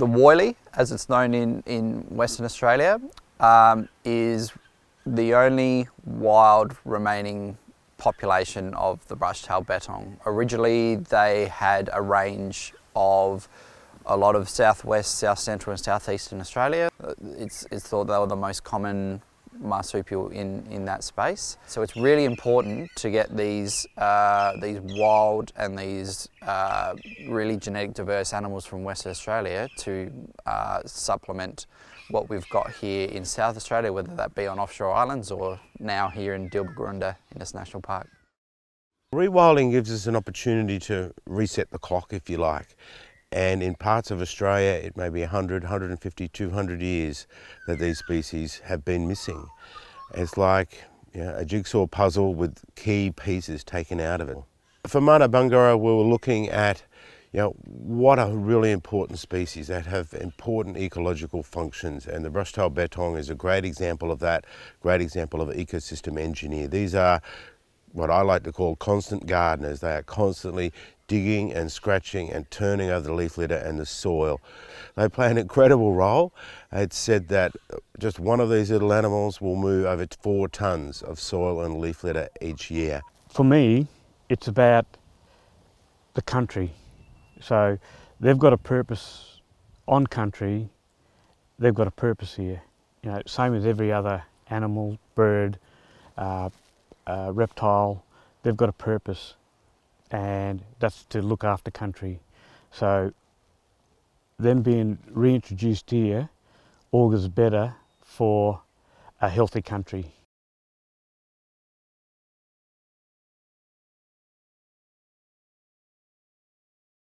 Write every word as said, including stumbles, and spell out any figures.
The Woylie, as it's known in, in Western Australia, um, is the only wild remaining population of the brush-tailed bettong. Originally, they had a range of a lot of southwest, south central, and southeastern Australia. It's, it's thought they were the most common marsupial in in that space. So it's really important to get these uh, these wild and these uh, really genetic diverse animals from Western Australia to uh, supplement what we've got here in South Australia, whether that be on offshore islands or now here in Dhilba Guuranda-Innes National Park. Rewilding gives us an opportunity to reset the clock, if you like. And in parts of Australia, it may be one hundred, one hundred fifty, two hundred years that these species have been missing. It's like, you know, a jigsaw puzzle with key pieces taken out of it. For Marna Banggara, we were looking at, you know, what are really important species that have important ecological functions, and the brush-tailed bettong is a great example of that, great example of ecosystem engineer. These are what I like to call constant gardeners. They are constantly digging and scratching and turning over the leaf litter and the soil. They play an incredible role. It's said that just one of these little animals will move over four tonnes of soil and leaf litter each year. For me, it's about the country. So they've got a purpose on country, they've got a purpose here. You know, same as every other animal, bird, uh, uh, reptile, they've got a purpose. And that's to look after country. So them being reintroduced here augurs better for a healthy country.